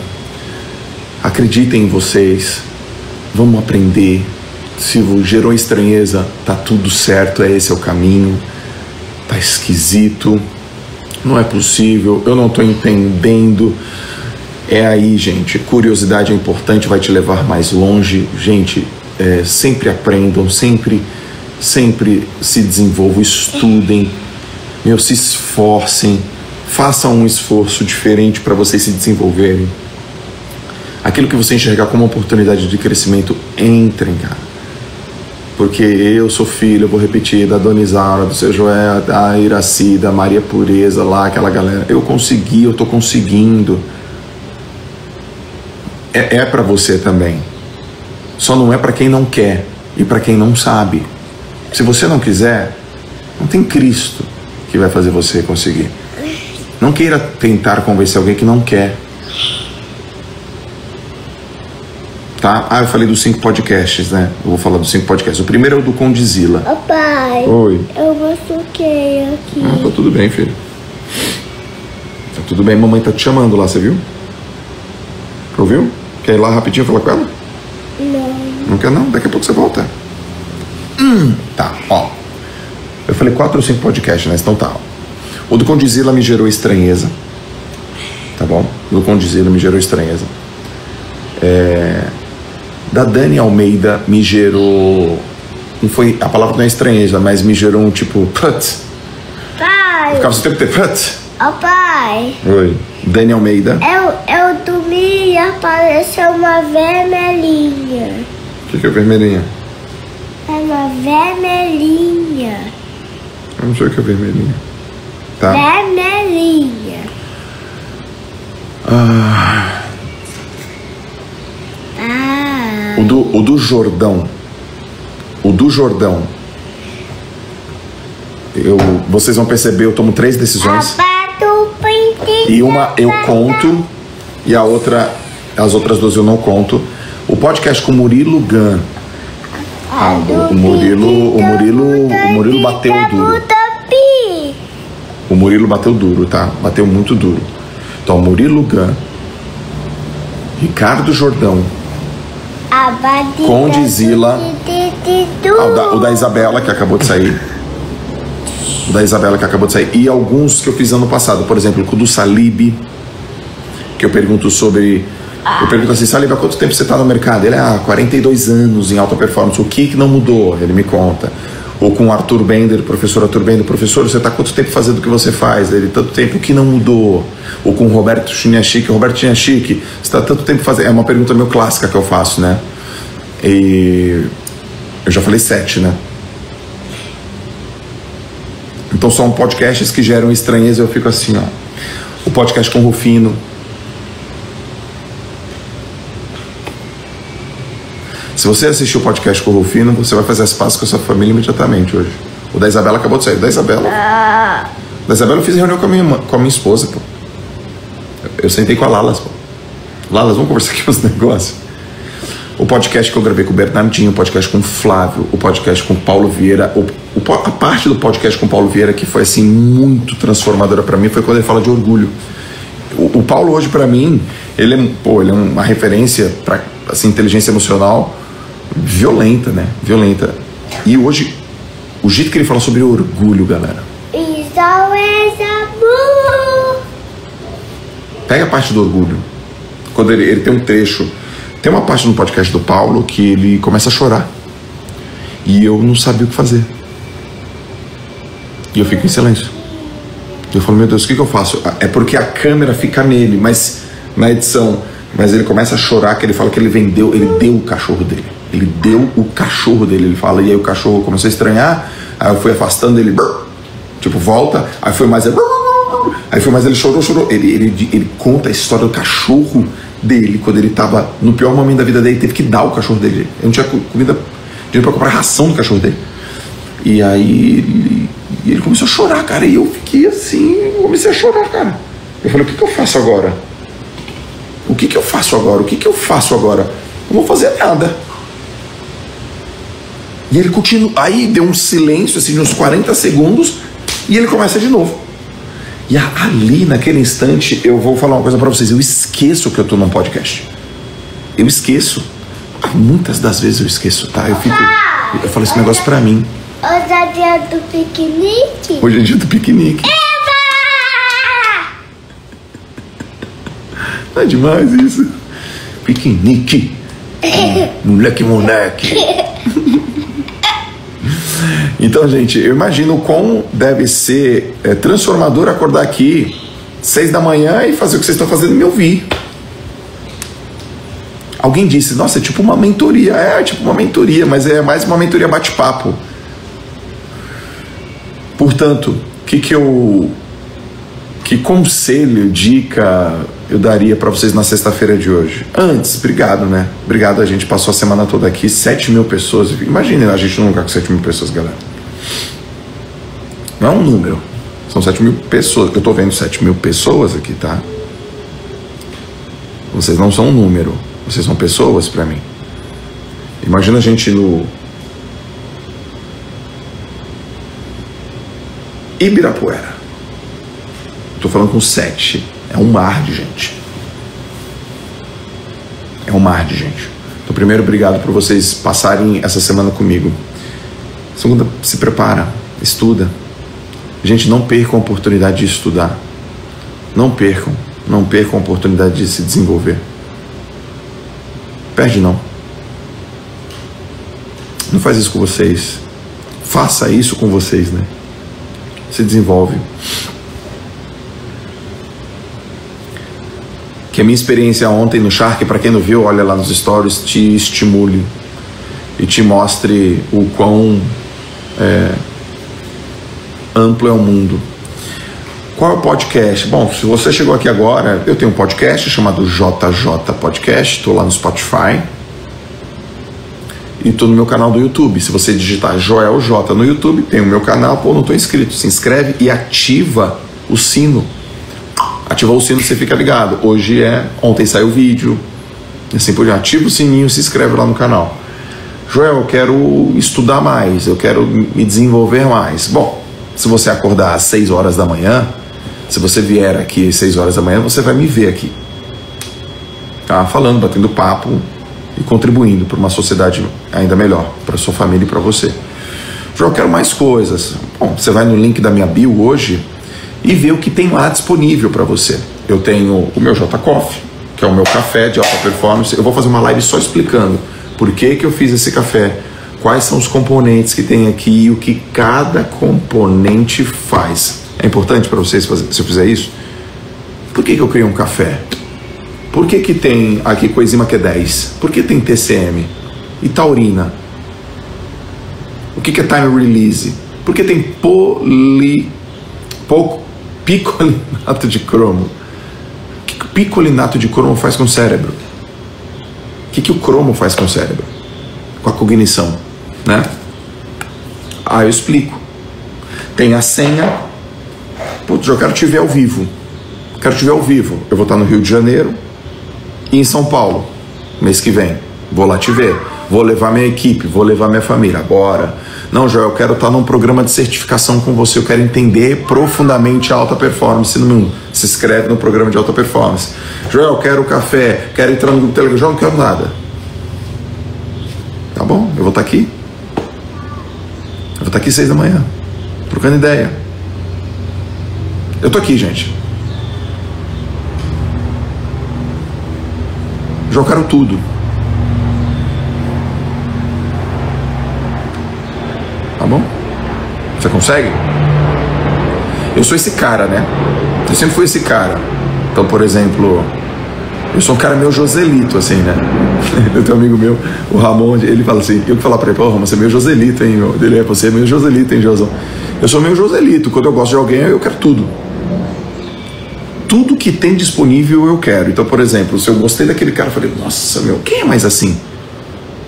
Acreditem em vocês. Vamos aprender. Se gerou estranheza, tá tudo certo, esse é o caminho. Tá esquisito. Não é possível. Eu não tô entendendo. É aí, gente. Curiosidade é importante, vai te levar mais longe. Gente, sempre aprendam, sempre se desenvolvam, estudem, se esforcem, façam um esforço diferente para vocês se desenvolverem. Aquilo que você enxergar como oportunidade de crescimento, entrem, cara. Porque eu sou filho, eu vou repetir, da Dona Isaura, do seu Joel, da Iraci, da Maria Pureza, lá, aquela galera. Eu consegui, eu tô conseguindo. É para você também. Só não é para quem não quer e para quem não sabe. Se você não quiser, não tem Cristo que vai fazer você conseguir. Não queira tentar convencer alguém que não quer. Tá? Ah, eu falei dos 5 podcasts, né? Eu vou falar dos 5 podcasts. O primeiro é o do Kondzilla. Ô pai. Oi. Eu machuquei aqui. Ah, tá tudo bem, filho. Tá tudo bem. Mamãe tá te chamando lá, você viu? Ouviu? Quer ir lá rapidinho falar com ela? Não. Não quer não? Daqui a pouco você volta. Tá, ó. Eu falei 4 ou 5 podcasts, né? Então tá, ó. O do Kondzilla me gerou estranheza. Tá bom? O do Kondzilla me gerou estranheza. Da Dani Almeida me gerou... Não foi... A palavra não é estranheza, mas me gerou um tipo... Putz. Pai! Eu ficava o tempo inteiro... Putz. Ó, pai! Oi. Dani Almeida. Eu dormi e apareceu uma vermelhinha. O que é vermelhinha? É uma vermelhinha. Eu não sei o que é vermelhinha. Tá. Vermelhinha. Ah. Ah. O do Jordão. O do Jordão. Vocês vão perceber, eu tomo 3 decisões. E uma eu conto e a outra, as outras 2 eu não conto. O podcast com o Murilo Gun. Ah, o Murilo bateu duro. O Murilo bateu duro, tá? Bateu muito duro. Então, Murilo Gun, Ricardo Jordão, Kondzilla, o da Isabela, que acabou de sair. da Isabela, que acabou de sair, e alguns que eu fiz ano passado, por exemplo, o do Salibi, que eu pergunto sobre... Eu pergunto assim, Salibi, há quanto tempo você está no mercado? Ele, 42 anos em alta performance, o que não mudou? Ele me conta. Ou com o Arthur Bender, professor Arthur Bender, professor, você está há quanto tempo fazendo o que você faz? Ele, tanto tempo, que não mudou? Ou com o Roberto Shinyashiki, você está tanto tempo fazendo... É uma pergunta meio clássica que eu faço, né? E... eu já falei 7, né? Então são podcasts que geram estranheza, eu fico assim, ó. O podcast com o Rufino. Se você assistiu o podcast com o Rufino, você vai fazer as pazes com a sua família imediatamente hoje. O da Isabela acabou de sair. O da Isabela eu fiz reunião com a minha esposa, pô. Eu sentei com a Lalas, pô. Lalas, vamos conversar aqui uns negócios. O podcast que eu gravei com o Bernardinho, o podcast com o Flávio, o podcast com o Paulo Vieira, a parte do podcast com o Paulo Vieira que foi assim muito transformadora para mim foi quando ele fala de orgulho. O Paulo hoje para mim, ele é uma referência para assim, inteligência emocional violenta, né? Violenta. E hoje o jeito que ele fala sobre orgulho, galera. It's always a blue. Pega a parte do orgulho. Quando ele tem um trecho. Tem uma parte no podcast do Paulo que ele começa a chorar. E eu não sabia o que fazer. E eu fico em silêncio. Eu falo, meu Deus, o que eu faço? É porque a câmera fica nele, mas na edição. Mas ele começa a chorar, que ele fala que ele vendeu, ele deu o cachorro dele. Ele deu o cachorro dele, ele fala. E aí o cachorro começou a estranhar, aí eu fui afastando ele, tipo, volta. Aí foi mais ele, chorou. Ele conta a história do cachorro dele, quando ele tava no pior momento da vida dele, teve que dar o cachorro dele. Ele não tinha dinheiro pra comprar ração do cachorro dele. E aí ele começou a chorar, cara. E eu fiquei assim, comecei a chorar, cara. Eu falei, o que eu faço agora? Não vou fazer nada. E ele continua. Aí deu um silêncio assim de uns 40 segundos e ele começa de novo. E ali, naquele instante, eu vou falar uma coisa pra vocês. Eu esqueço que eu tô num podcast. Eu esqueço. Muitas das vezes eu esqueço, tá? Eu falo esse negócio pra mim. Hoje é dia do piquenique? Hoje é dia do piquenique. Eba! Não é demais isso? Piquenique. Moleque. Então, gente, eu imagino como deve ser transformador acordar aqui 6 da manhã e fazer o que vocês estão fazendo e me ouvir. Alguém disse, nossa, é tipo uma mentoria. É tipo uma mentoria, mas é mais uma mentoria bate-papo. Portanto, que conselho, dica eu daria para vocês na sexta-feira de hoje? Antes, obrigado, né? Obrigado, a gente passou a semana toda aqui, 7 mil pessoas. Imagina a gente num lugar com 7 mil pessoas, galera. Não é um número, são 7 mil pessoas. Eu tô vendo 7 mil pessoas aqui, tá? Vocês não são um número, vocês são pessoas para mim. Imagina a gente no Ibirapuera. Tô falando com 7. É um mar de gente. É um mar de gente. Então, primeiro, obrigado por vocês passarem essa semana comigo. Segunda, se prepara. Estuda. Gente, não percam a oportunidade de estudar. Não percam a oportunidade de se desenvolver. Perde não. Não faz isso com vocês. Faça isso com vocês, né? Se desenvolve. Que a minha experiência ontem no Shark, para quem não viu, olha lá nos stories, te estimule e te mostre o quão amplo é o mundo. Qual é o podcast? Bom, se você chegou aqui agora, eu tenho um podcast chamado JJ Podcast, estou lá no Spotify e estou no meu canal do YouTube. Se você digitar Joel Jota no YouTube, tem o meu canal. Pô, não estou inscrito, se inscreve e ativa o sino. Ativou o sino, você fica ligado. Ontem saiu o vídeo. Assim por diante. Ativa o sininho, se inscreve lá no canal. Joel, eu quero estudar mais, eu quero me desenvolver mais. Bom, se você acordar às 6 horas da manhã, se você vier aqui às 6 horas da manhã, você vai me ver aqui. Tá falando, batendo papo e contribuindo para uma sociedade ainda melhor, para sua família e para você. Joel, eu quero mais coisas. Bom, você vai no link da minha bio hoje e vê o que tem lá disponível para você. Eu tenho o meu J Coffee, que é o meu café de alta performance. Eu vou fazer uma live só explicando por que eu fiz esse café, quais são os componentes que tem aqui e o que cada componente faz. É importante para vocês, se eu fizer isso? Por que eu criei um café? Por que tem aqui Coenzima Q10? Por que tem TCM e taurina? O que é Time Release? Por que tem picolinato de cromo? O que o picolinato de cromo faz com o cérebro? O que o cromo faz com o cérebro? Com a cognição, né? Ah, eu explico. Tem a senha. Putz, eu quero te ver ao vivo. Quero te ver ao vivo. Eu vou estar no Rio de Janeiro e em São Paulo, mês que vem. Vou lá te ver. Vou levar minha equipe, vou levar minha família. Agora, não, Joel, eu quero estar num programa de certificação com você. Eu quero entender profundamente a alta performance no mundo. Se inscreve no programa de alta performance. Joel, eu quero café, quero entrar no Telegram. Joel, não quero nada. Tá bom, eu vou estar aqui. Eu vou estar aqui 6 da manhã, trocando ideia. Eu tô aqui, gente. Joel, eu quero tudo. Tá bom? Você consegue? Eu sou esse cara, né? Eu sempre fui esse cara. Então, por exemplo, eu sou um cara meio Joselito, assim, né? Eu tenho um amigo meu, o Ramon, ele fala assim, eu que falar pra ele, pô, Ramon, você é meio Joselito, hein? Ele é, você é meio Joselito, hein, Josão? Eu sou meio Joselito, quando eu gosto de alguém, eu quero tudo. Tudo que tem disponível, eu quero. Então, por exemplo, se eu gostei daquele cara, eu falei, nossa, meu, quem é mais assim?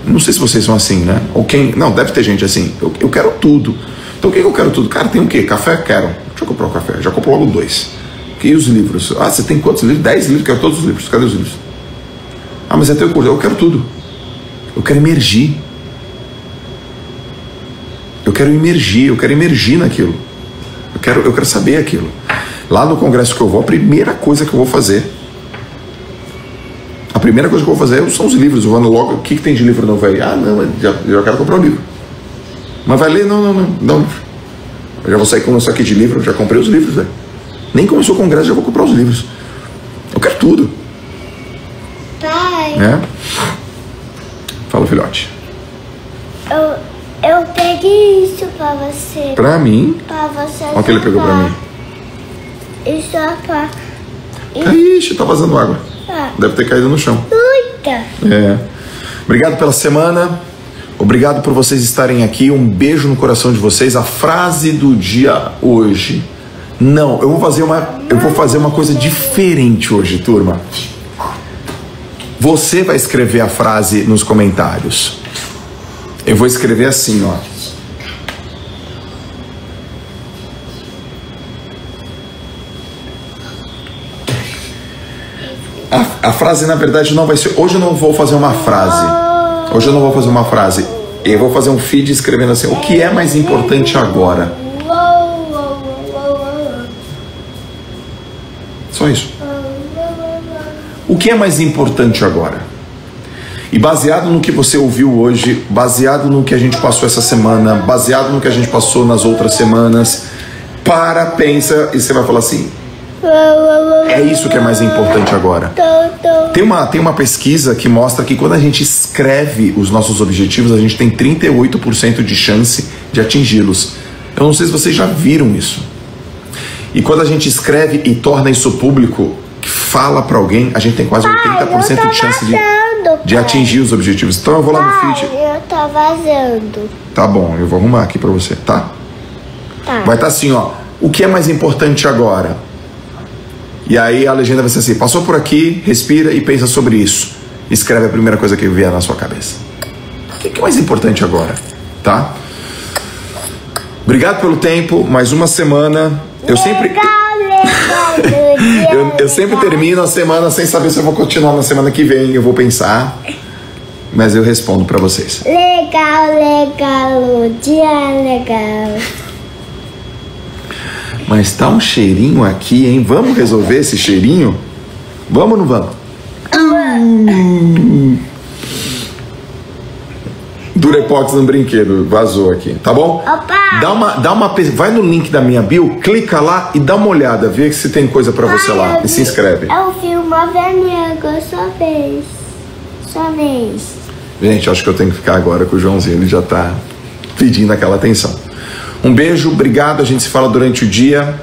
Não sei se vocês são assim, né? Ou quem... Não, deve ter gente assim. Eu quero tudo. Então, o que eu quero tudo? Cara, tem o quê? Café? Quero. Deixa eu comprar um café. Já compro logo 2. E os livros? Ah, você tem quantos livros? 10 livros. Quero todos os livros. Cadê os livros? Ah, mas é teu curso. Eu quero tudo. Eu quero emergir. Eu quero emergir. Eu quero emergir naquilo. Eu quero saber aquilo. Lá no congresso que eu vou, a primeira coisa que eu vou fazer... A primeira coisa que eu vou fazer são os livros. Eu vou logo, o que tem de livro novo aí? Ah, não, já quero comprar um livro. Mas vai ler? Não. Eu já vou sair com isso aqui de livro, eu já comprei os livros, velho. Nem começou o congresso, já vou comprar os livros. Eu quero tudo. Pai. É? Fala, filhote. Eu peguei isso pra você. Pra mim? Pra você. Olha o que ele pegou pra mim. Isso é pra... Ixi, tá vazando água. Deve ter caído no chão. Muita. É. Obrigado pela semana. Obrigado por vocês estarem aqui. Um beijo no coração de vocês. A frase do dia hoje. Não, eu vou fazer uma coisa diferente hoje, turma. Você vai escrever a frase nos comentários. Eu vou escrever assim, ó. A frase, na verdade, não vai ser... Hoje eu não vou fazer uma frase. Hoje eu não vou fazer uma frase. Eu vou fazer um feed escrevendo assim, o que é mais importante agora? Só isso. O que é mais importante agora? E baseado no que você ouviu hoje, baseado no que a gente passou essa semana, baseado no que a gente passou nas outras semanas, para, pensa, e você vai falar assim... É isso que é mais importante agora. Tem uma pesquisa que mostra que quando a gente escreve os nossos objetivos, a gente tem 38% de chance de atingi-los. Eu não sei se vocês já viram isso. E quando a gente escreve e torna isso público, fala pra alguém, a gente tem quase 80% de chance de atingir os objetivos. Então eu vou lá no feed. Eu tô vazando. Tá bom, eu vou arrumar aqui pra você, tá? Tá. Vai estar assim, ó. O que é mais importante agora? E aí a legenda vai ser assim, passou por aqui, respira e pensa sobre isso. Escreve a primeira coisa que vier na sua cabeça. O que é mais importante agora, tá? Obrigado pelo tempo, mais uma semana. Eu sempre termino a semana sem saber se eu vou continuar na semana que vem, eu vou pensar, mas eu respondo pra vocês. Legal, o dia legal. Mas tá um cheirinho aqui, hein? Vamos resolver esse cheirinho? Vamos ou não vamos? Durepox no brinquedo, vazou aqui, tá bom? Opa! Vai no link da minha bio, clica lá e dá uma olhada, vê se tem coisa pra você lá e se inscreve. Eu vi uma vermelha, sua vez. Gente, acho que eu tenho que ficar agora com o Joãozinho, ele já tá pedindo aquela atenção. Um beijo, obrigado, a gente se fala durante o dia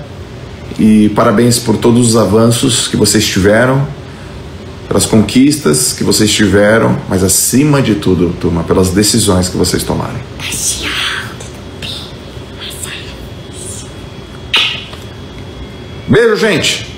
e parabéns por todos os avanços que vocês tiveram, pelas conquistas que vocês tiveram, mas acima de tudo, turma, pelas decisões que vocês tomarem. Beijo, gente!